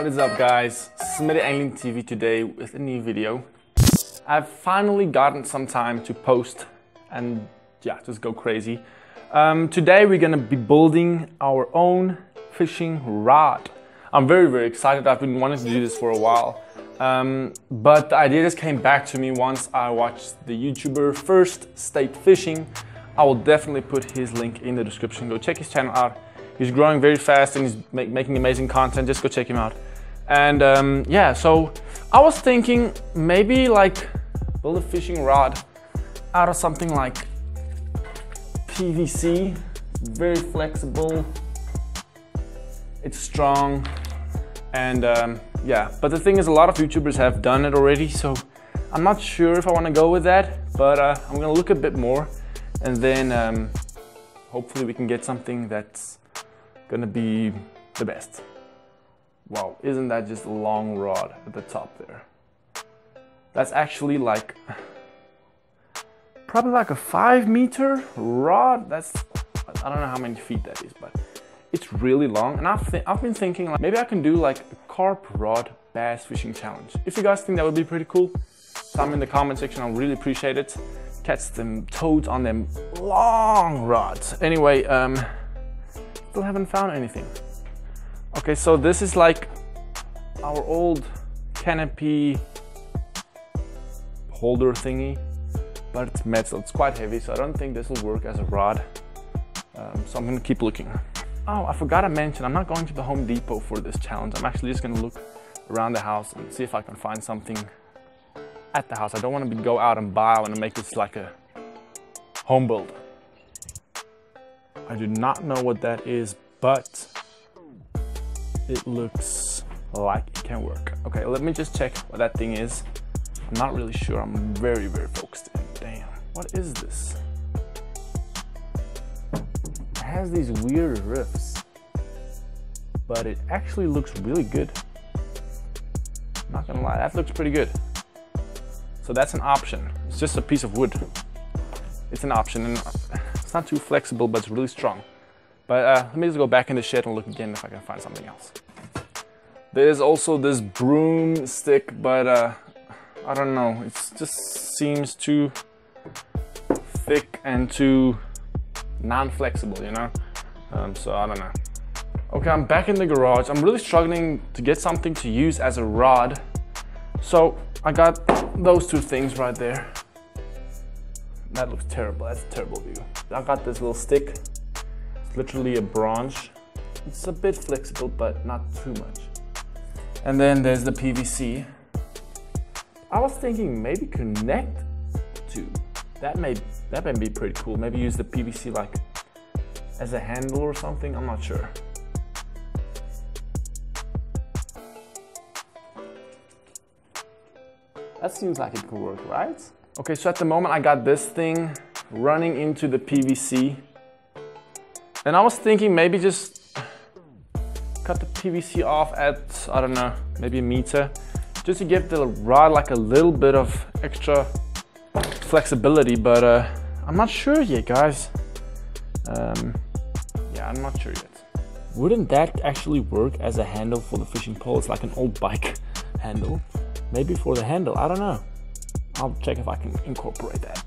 What is up, guys? Smidy Angling TV today with a new video. I've finally gotten some time to post and just go crazy. Today we're gonna be building our own fishing rod. I'm very, very excited. I've been wanting to do this for a while, but the idea just came back to me once I watched the YouTuber First State Fishing. I will definitely put his link in the description. Go check his channel out. He's growing very fast and he's making amazing content. Just go check him out. And yeah, so I was thinking maybe like build a fishing rod out of something like PVC. It's very flexible. It's strong. And yeah, but the thing is, a lot of YouTubers have done it already. So I'm not sure if I want to go with that, but I'm going to look a bit more. And then hopefully we can get something that's gonna be the best. Wow, isn't that just a long rod at the top there? That's actually like, probably like a 5 meter rod. That's, I don't know how many feet that is, but it's really long. And I've been thinking like, maybe I can do like a carp rod bass fishing challenge. If you guys think that would be pretty cool, comment in the comment section, I'll really appreciate it. Catch them toads on them long rods. Anyway, still haven't found anything. Okay, so this is like our old canopy holder thingy, but it's metal, it's quite heavy, so I don't think this will work as a rod. So I'm gonna keep looking. Oh, I forgot to mention, I'm not going to the Home Depot for this challenge. I'm actually just gonna look around the house and see if I can find something at the house. I don't want to go out and buy. I want to make this like a home build. I do not know what that is, but it looks like it can work. Okay, let me just check what that thing is. I'm not really sure. I'm very, very focused. Damn, what is this? It has these weird riffs, but it actually looks really good. I'm not gonna lie, that looks pretty good. So that's an option. It's just a piece of wood. It's an option, and it's not too flexible, but it's really strong. But let me just go back in the shed and look again if I can find something else. There's also this broomstick, but I don't know. It just seems too thick and too non-flexible, you know? So I don't know. Okay, I'm back in the garage. I'm really struggling to get something to use as a rod. So I got those two things right there. That looks terrible. That's a terrible view. I got this little stick. It's literally a branch. It's a bit flexible, but not too much. And then there's the PVC. I was thinking maybe connect two. That may be pretty cool. Maybe use the PVC like as a handle or something. I'm not sure. That seems like it could work, right? Okay, so at the moment I got this thing running into the PVC. And I was thinking maybe just cut the PVC off at, I don't know, maybe a meter. Just to give the rod like a little bit of extra flexibility, but I'm not sure yet, guys. Yeah, I'm not sure yet. Wouldn't that actually work as a handle for the fishing pole? It's like an old bike handle. Maybe for the handle, I don't know. I'll check if I can incorporate that.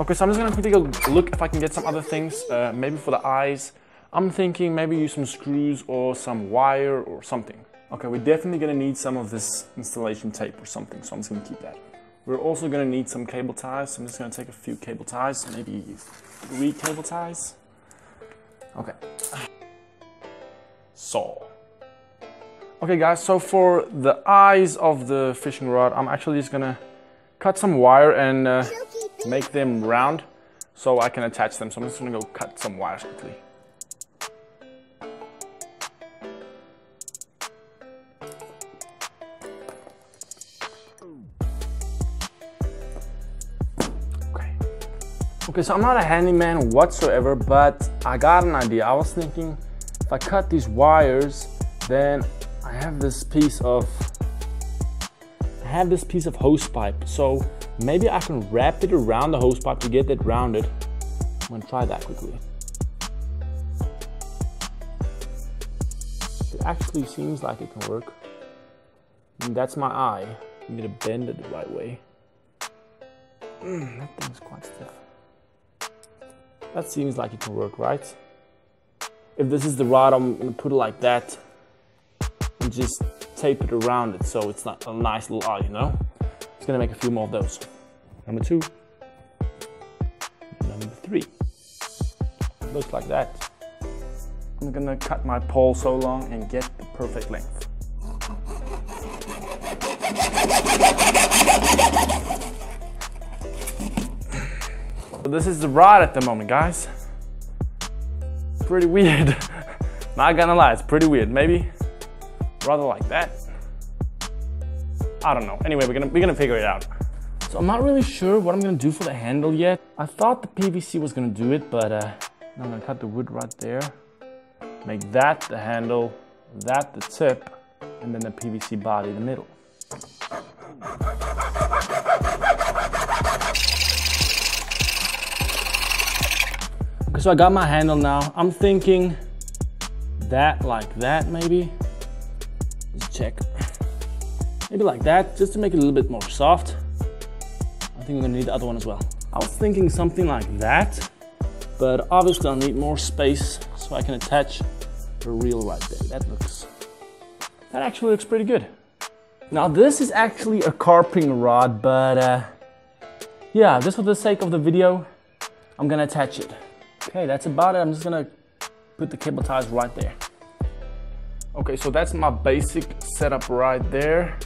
Okay, so I'm just gonna quickly go look if I can get some other things, maybe for the eyes. I'm thinking maybe use some screws or some wire or something. Okay, we're definitely gonna need some of this installation tape or something, so I'm just gonna keep that. We're also gonna need some cable ties, so I'm just gonna take a few cable ties, maybe 3 cable ties. Okay. Saw. Okay guys, so for the eyes of the fishing rod, I'm actually just gonna cut some wire and make them round so I can attach them. So I'm just gonna go cut some wires quickly. Okay. Okay, so I'm not a handyman whatsoever, but I got an idea. I was thinking if I cut these wires, then I have this piece of hose pipe, so maybe I can wrap it around the hose pipe to get that rounded. I'm gonna try that quickly. It actually seems like it can work. And that's my eye. You need to bend it the right way. That thing's quite stiff. That seems like it can work, right? If this is the rod, I'm gonna put it like that and just tape it around it so it's not a nice little eye, you know? It's gonna make a few more of those. Number two. Number three. Looks like that. I'm gonna cut my pole so long and get the perfect length. So this is the rod at the moment, guys. Pretty weird. Not gonna lie, it's pretty weird. Maybe rather like that. I don't know. Anyway, we're gonna figure it out. So I'm not really sure what I'm gonna do for the handle yet. I thought the PVC was gonna do it, but I'm gonna cut the wood right there. Make that the handle, that the tip, and then the PVC body in the middle. Okay, so I got my handle now. I'm thinking that like that maybe. Let's check. Maybe like that, just to make it a little bit more soft. I think we're gonna need the other one as well. I was thinking something like that, but obviously I'll need more space so I can attach the reel right there. That actually looks pretty good. Now this is actually a carping rod, but yeah, just for the sake of the video, I'm gonna attach it. Okay, that's about it. I'm just gonna put the cable ties right there. Okay, so that's my basic setup right there.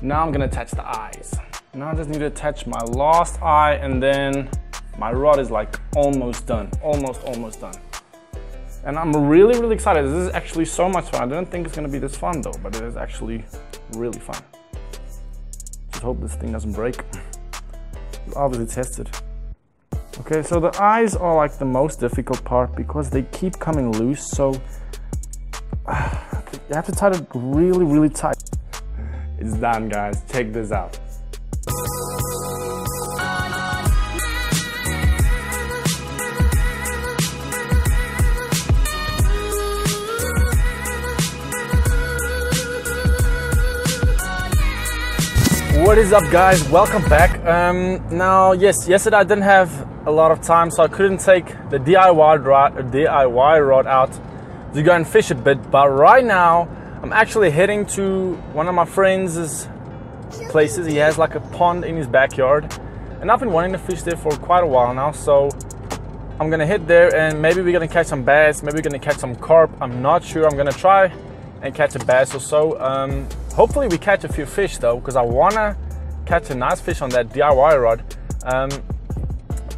Now I'm gonna attach the eyes. Now I just need to attach my last eye, and then my rod is like almost done, almost done. And I'm really excited. This is actually so much fun. I didn't think it's gonna be this fun though, but it is actually really fun. Just hope this thing doesn't break. It's obviously tested. Okay, so the eyes are like the most difficult part because they keep coming loose, so you have to tie it really tight. It's done, guys. Check this out. What is up, guys? Welcome back. Now, yes, yesterday I didn't have a lot of time, so I couldn't take the DIY rod out to go and fish a bit. But right now, I'm actually heading to one of my friends' places. He has like a pond in his backyard, and I've been wanting to fish there for quite a while now. So I'm gonna head there, and maybe we're gonna catch some bass. Maybe we're gonna catch some carp. I'm not sure. I'm gonna try and catch a bass or so. Hopefully we catch a few fish though, because I wanna catch a nice fish on that DIY rod.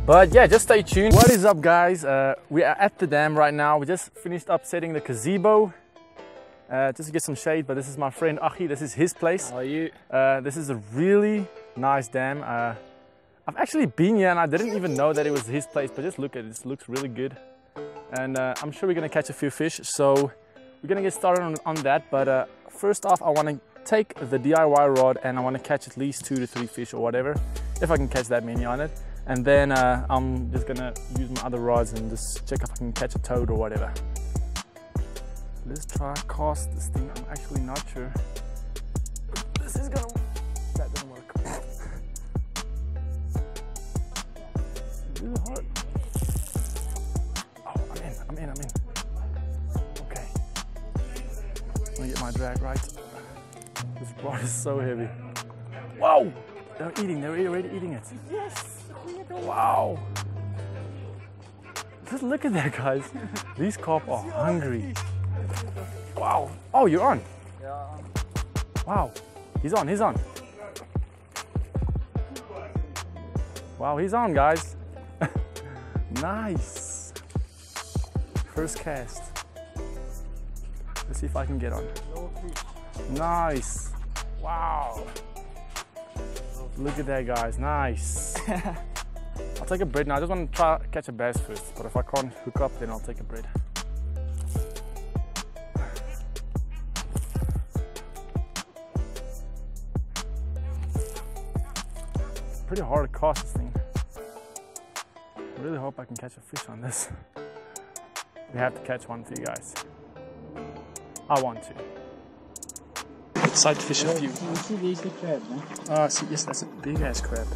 But yeah, just stay tuned. What is up, guys? We are at the dam right now. We just finished up setting the gazebo, just to get some shade. But this is my friend Achi. This is his place. How are you? This is a really nice dam. I've actually been here and I didn't even know that it was his place, but just look at it, it looks really good. And I'm sure we're gonna catch a few fish. So we're gonna get started on that, but first off, I want to take the DIY rod and I want to catch at least 2 to 3 fish or whatever, if I can catch that many on it. And then I'm just gonna use my other rods and just check if I can catch a toad or whatever. Let's try to cast this thing. I'm actually not sure. This is gonna... That didn't work. This is hard. Oh, I'm in. Get my drag right. This rod is so heavy. Wow! They're already eating it. Yes! Wow! Just look at that, guys. These carp are hungry. Wow! Oh, you're on. Yeah. Wow! He's on. Wow, he's on, guys. Nice. First cast. Let's see if I can get on. Nice. Wow. Look at that, guys. Nice. I'll take a bread now. I just want to try catch a bass first, but if I can't hook up, then I'll take a bread. It's pretty hard to cast this thing. I really hope I can catch a fish on this. We have to catch one for you guys. I want to. outside to fish a few. Can you see these crab, man? Oh, see, yes, that's a big ass crab.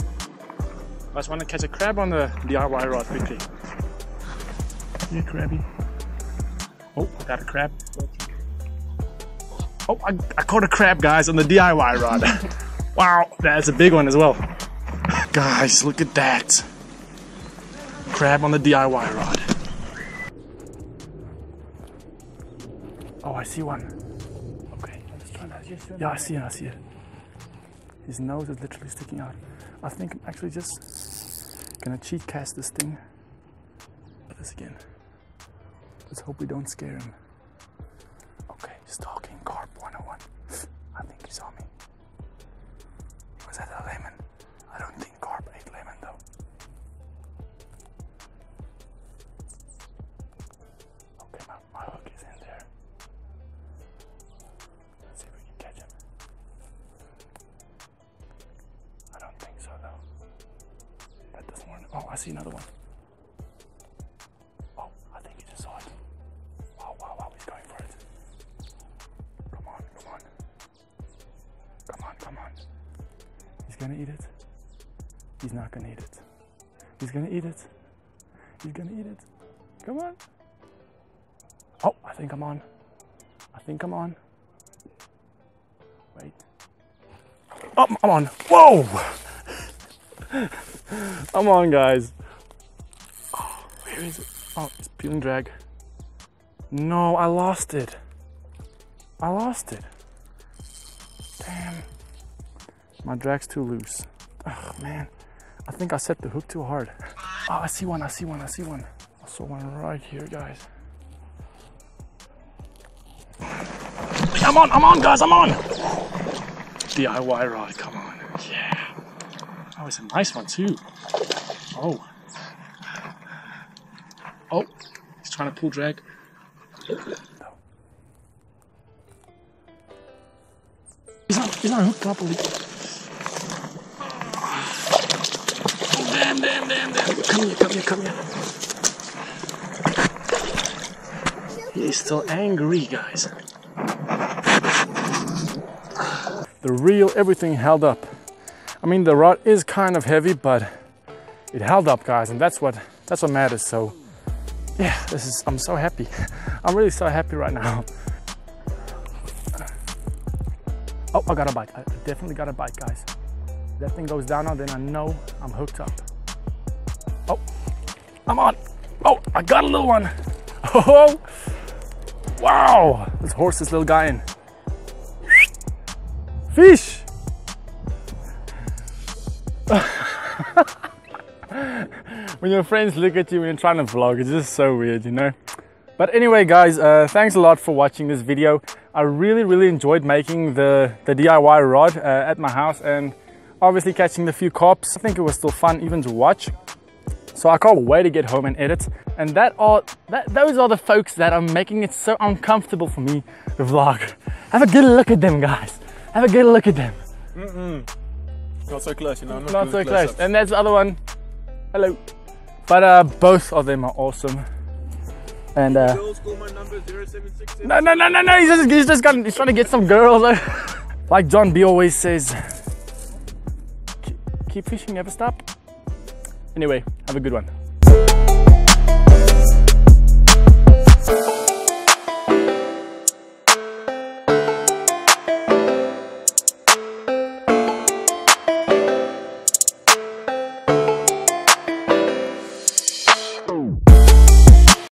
I just want to catch a crab on the DIY rod quickly. Yeah, crabby. Oh, I got a crab. Oh, I caught a crab, guys, on the DIY rod. Wow, that's a big one as well. Guys, look at that. Crab on the DIY rod. Oh, I see one. Okay, let's try that. Yeah, I see it. His nose is literally sticking out. I think I'm actually just gonna cheat cast this thing. At this again. Let's hope we don't scare him. Okay, stalking carp 101. I think he saw me. Was that a lemon? I don't think carp ate lemon though. Okay, my hook is in there. Let's see if we can catch him. I don't think so though. That doesn't work. Oh, I see another one. He's gonna eat it. He's not gonna eat it. He's gonna eat it. He's gonna eat it. Come on. Oh, I think I'm on. I think I'm on. Wait. Oh, I'm on. Whoa! I'm on, guys. Oh, where is it? Oh, it's peel and drag. No, I lost it. I lost it. Damn. My drag's too loose. Oh man, I think I set the hook too hard. Oh, I see one. I saw one right here, guys. I'm on, guys. DIY rod, come on. Yeah. Oh, it's a nice one too. Oh. Oh, he's trying to pull drag. He's not hooked properly. Damn. Come here. He's still angry, guys. The reel, everything held up. I mean, the rod is kind of heavy, but it held up, guys, and that's what matters. So yeah, I'm so happy. I'm really so happy right now. Oh, I got a bite. I definitely got a bite, guys. That thing goes down now, then I know I'm hooked up. Oh, I'm on. Oh, I got a little one. Oh, wow. Let's horse this little guy in. Fish. When your friends look at you when you're trying to vlog, it's just so weird, you know? But anyway, guys, thanks a lot for watching this video. I really enjoyed making the DIY rod at my house, and obviously catching the few carps. I think it was still fun even to watch. So I can't wait to get home and edit. And those are the folks that are making it so uncomfortable for me to vlog. Have a good look at them, guys. Have a good look at them. Not so close, you know. Not so close. And that's the other one. Hello. But both of them are awesome. And girls call my number 0767. No. He's trying to get some girls. Like Jon B always says, keep fishing, never stop. Anyway, have a good one.